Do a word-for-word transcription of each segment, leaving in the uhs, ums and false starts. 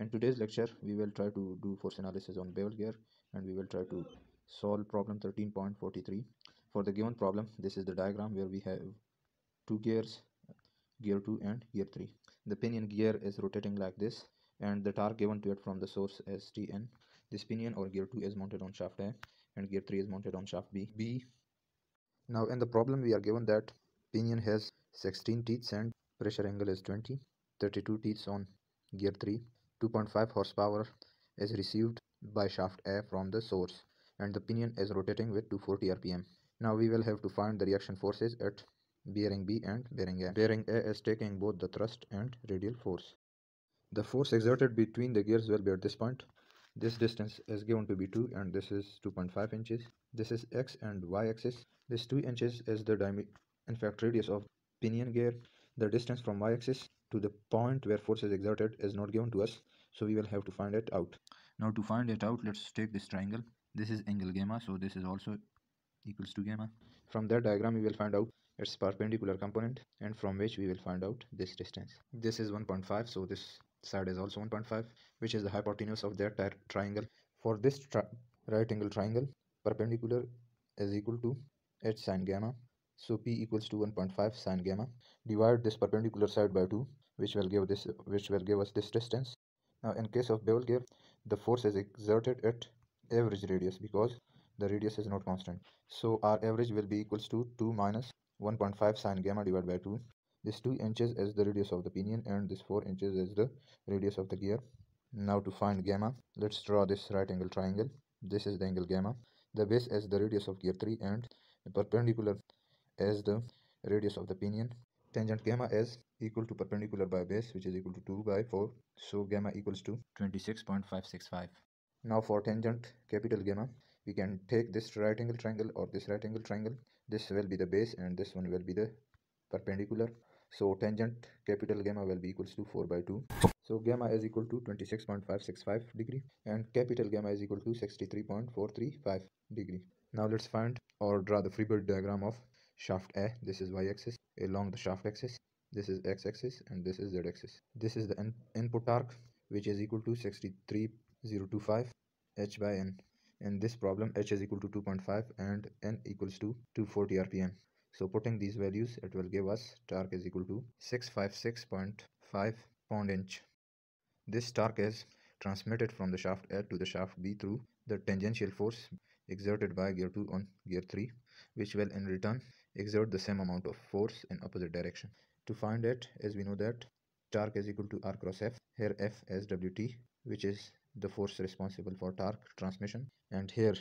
In today's lecture, we will try to do force analysis on bevel gear, and we will try to solve problem thirteen point forty-three. For the given problem, this is the diagram where we have two gears, gear two and gear three. The pinion gear is rotating like this, and the torque given to it from the source is T N. This pinion or gear two is mounted on shaft A, and gear three is mounted on shaft B. B. Now in the problem, we are given that pinion has sixteen teeth and pressure angle is twenty, thirty-two teeth on gear three. two point five horsepower is received by shaft A from the source, and the pinion is rotating with two hundred forty R P M. Now we will have to find the reaction forces at bearing B and bearing A. Bearing A is taking both the thrust and radial force. The force exerted between the gears will be at this point. This distance is given to be two, and this is two point five inches. This is X and Y axis. This two inches is the diameter, in fact radius of pinion gear. The distance from Y axis to the point where force is exerted is not given to us, so we will have to find it out. Now to find it out, let's take this triangle. This is angle gamma, so this is also equals to gamma. From that diagram we will find out its perpendicular component, and from which we will find out this distance. This is one point five, so this side is also one point five, which is the hypotenuse of that tri triangle. For this tri right angle triangle, perpendicular is equal to h sine gamma, so P equals to one point five sine gamma. Divide this perpendicular side by two, which will give this which will give us this distance. Now in case of bevel gear, the force is exerted at average radius, because the radius is not constant, so our average will be equals to two minus one point five sine gamma divided by two. This two inches is the radius of the pinion, and this four inches is the radius of the gear. Now to find gamma, let's draw this right angle triangle. This is the angle gamma. The base is the radius of gear three, and the perpendicular as the radius of the pinion. Tangent gamma is equal to perpendicular by base, which is equal to two by four, so gamma equals to twenty-six point five six five. Now for tangent capital gamma, we can take this right angle triangle or this right angle triangle. This will be the base and this one will be the perpendicular, so tangent capital gamma will be equals to four by two, so gamma is equal to twenty-six point five six five degree, and capital gamma is equal to sixty-three point four three five degree. Now let's find or draw the free body diagram of shaft A. This is Y axis. Along the shaft axis, this is X axis, and this is Z axis. This is the in input torque, which is equal to sixty-three thousand twenty-five H by N. In this problem, H is equal to two point five and N equals to two hundred forty R P M. So putting these values, it will give us torque is equal to six hundred fifty-six point five pound inch. This torque is transmitted from the shaft A to the shaft B through the tangential force exerted by gear two on gear three, which will in return exert the same amount of force in opposite direction. To find it, as we know that torque is equal to R cross F. Here F as W T, which is the force responsible for torque transmission, and here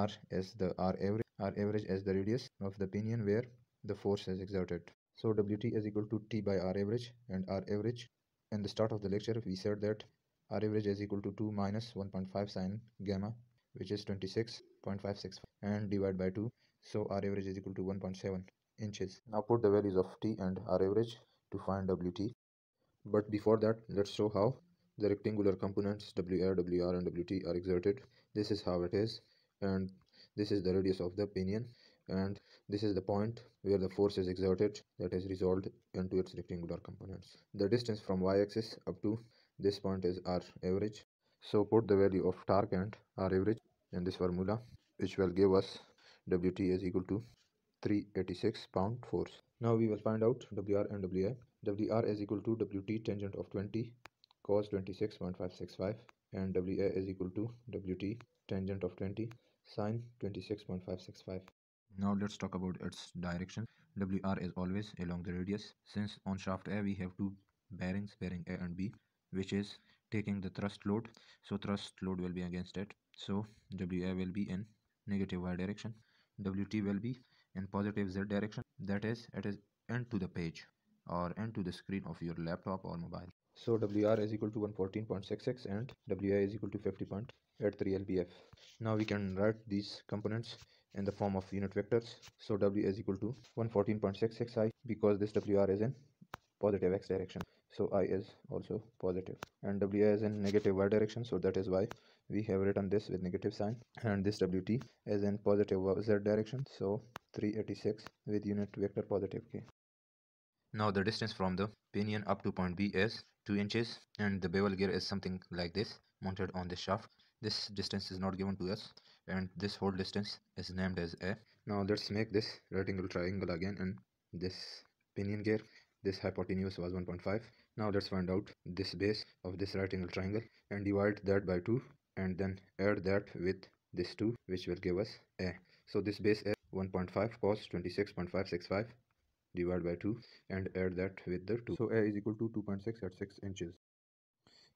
R as the R average, R average as the radius of the pinion where the force is exerted. So W T is equal to T by R average, and R average, in the start of the lecture we said that R average is equal to two minus one point five sine gamma, which is twenty-six point five six five, and divide by two, so R average is equal to one point seven inches. Now put the values of T and R average to find W T. But before that, let's show how the rectangular components W A, W R and W T are exerted. This is how it is, and this is the radius of the pinion, and this is the point where the force is exerted that is resolved into its rectangular components. The distance from Y axis up to this point is R average. So put the value of torque and R average in this formula, which will give us W T is equal to three hundred eighty-six pound force. Now we will find out W R and W I. W R is equal to W T tangent of twenty cos twenty-six point five six five, and W I is equal to W T tangent of twenty sine twenty-six point five six five. Now let's talk about its direction. W R is always along the radius, since on shaft A we have two bearings, bearing A and B, which is taking the thrust load, so thrust load will be against it, so W A will be in negative Y direction, W T will be in positive Z direction, that is it is end to the page or end to the screen of your laptop or mobile. So W R is equal to one hundred fourteen point six six and W A is equal to fifty point eight three L P F. Now we can write these components in the form of unit vectors, so W is equal to one hundred fourteen point six six I, because this W R is in positive X direction, so I is also positive, and W I is in negative Y direction, so that is why we have written this with negative sign, and this W T is in positive Z direction, so three hundred eighty-six with unit vector positive K. Now the distance from the pinion up to point B is two inches, and the bevel gear is something like this, mounted on the shaft. This distance is not given to us, and this whole distance is named as A. Now let's make this rectangle triangle again, and this pinion gear, this hypotenuse was one point five. Now let's find out this base of this rectangle triangle and divide that by two, and then add that with this two, which will give us A. So this base is one point five cos twenty-six point five six five divided by two, and add that with the two. So A is equal to two point six at six inches.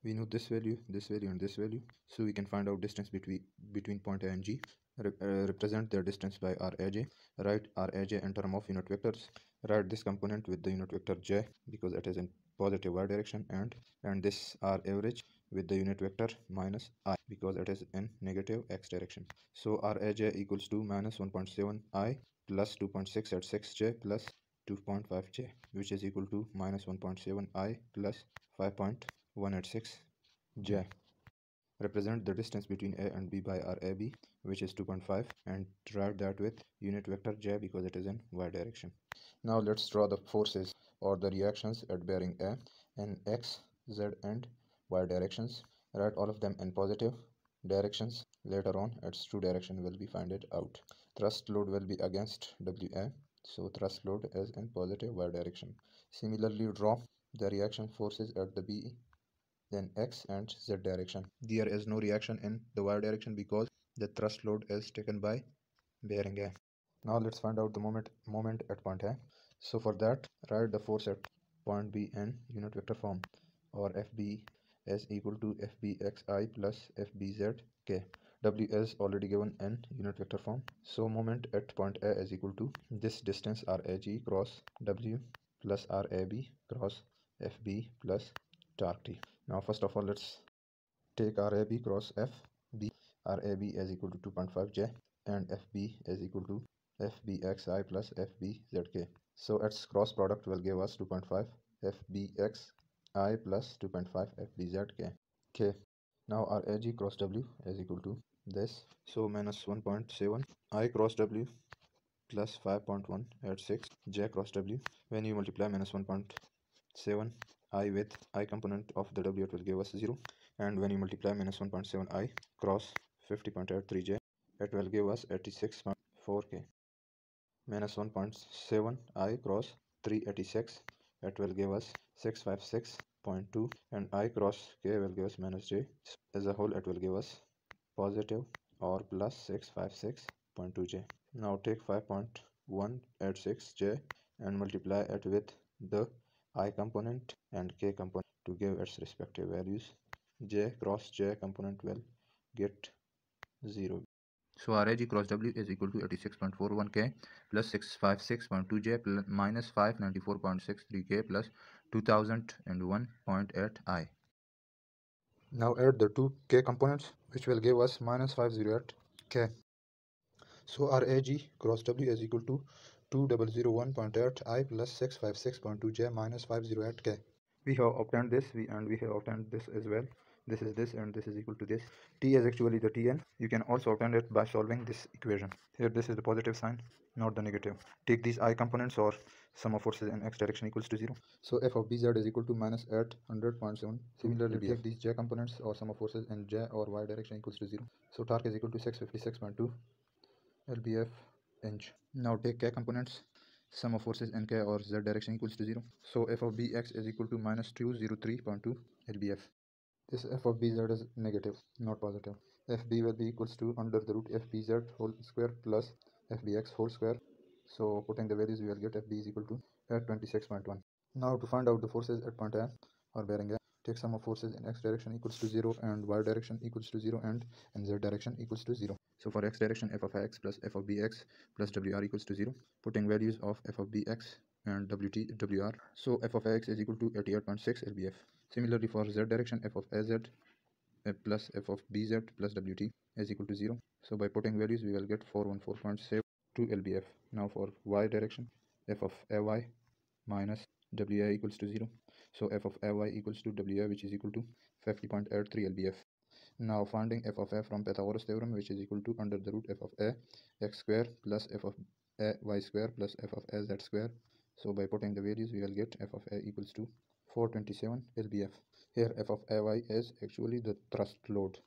We know this value, this value, and this value, so we can find out distance between between point A and G. Re uh, represent their distance by R A J. Write R A J in term of unit vectors. Write this component with the unit vector J, because it is in positive y direction, and and this R average with the unit vector minus I, because it is in negative x direction. So R A J equals to minus one point seven i plus two point six at six j plus two point five j, which is equal to minus one point seven i plus five point one at six j. Represent the distance between A and B by R A B, which is two point five, and write that with unit vector J, because it is in y direction. Now let's draw the forces or the reactions at bearing A in x, z, and y directions. Write all of them in positive directions. Later on, its true direction will be found out. Thrust load will be against W A, so thrust load is in positive y direction. Similarly, draw the reaction forces at the B in x and z direction. There is no reaction in the y direction because the thrust load is taken by bearing A. Now let's find out the moment moment at point A. So for that, write the force at point B in unit vector form, or F B is equal to F B X I plus F B Z K. W is already given in unit vector form, so moment at point A is equal to this distance R A G cross W plus R A B cross F B plus torque T. Now first of all, let's take R A B cross F B. R A B is equal to two point five j, and F B is equal to F B X I plus F B Z K. So its cross product will give us two point five F B X I plus two point five F B Z K. K. Now R A G cross W is equal to this. So minus one point seven i cross W plus five point one at six j cross W. When you multiply minus one point seven i with I component of the W, it will give us zero, and when you multiply minus one point seven i cross fifty point eight three j, it will give us eighty-six point four k. Minus one point seven i cross three eighty-six, it will give us six fifty-six point two, and I cross k will give us minus j. As a whole, it will give us positive or plus six fifty-six point two j. Now take five point one at six j and multiply it with the I component and k component to give its respective values. J cross j component will get zero. So R A G cross W is equal to eighty-six point four one k plus six fifty-six point two j plus minus five ninety-four point six three k plus two thousand one point eight i. Now add the two k components, which will give us minus five hundred eight k. So R A G cross W is equal to two thousand one point eight i plus six fifty-six point two j minus five hundred eight k. We have obtained this, we and we have obtained this as well. This is this, and this is equal to this. T is actually the T N. You can also obtain it by solving this equation. Here this is the positive sign, not the negative. Take these I components, or sum of forces in x direction equals to zero. So f of bz is equal to minus eight hundred point seven. Similarly, take these j components or sum of forces in j or y direction equals to zero. So torque is equal to six fifty-six point two L B F inch. Now take k components, sum of forces in k or z direction equals to zero. So f of bx is equal to minus two hundred three point two L B F. This f of bz is negative, not positive. F B will be equals to under the root F B Z whole square plus F B X whole square. So putting the values, we will get F B is equal to eight twenty-six point one. Now to find out the forces at point A or bearing A, take sum of forces in x direction equals to zero, and y direction equals to zero, and in z direction equals to zero. So for x direction, f of x plus f of bx plus wr equals to zero, putting values of f of bx and wt, wr. So f of x is equal to eighty-eight point six L B F. Similarly for z direction, f of az plus f of bz plus wt is equal to zero. So by putting values, we will get four hundred fourteen point seven two L B F. Now for y direction, f of ay minus wa equals to zero. So f of ay equals to wa, which is equal to fifty point eight three L B F. Now finding f of a from Pythagoras theorem, which is equal to under the root f of a x square plus f of a y square plus f of a z square. So by putting the values, we will get f of a equals to four twenty-seven L B F. Here f of ay is actually the thrust load.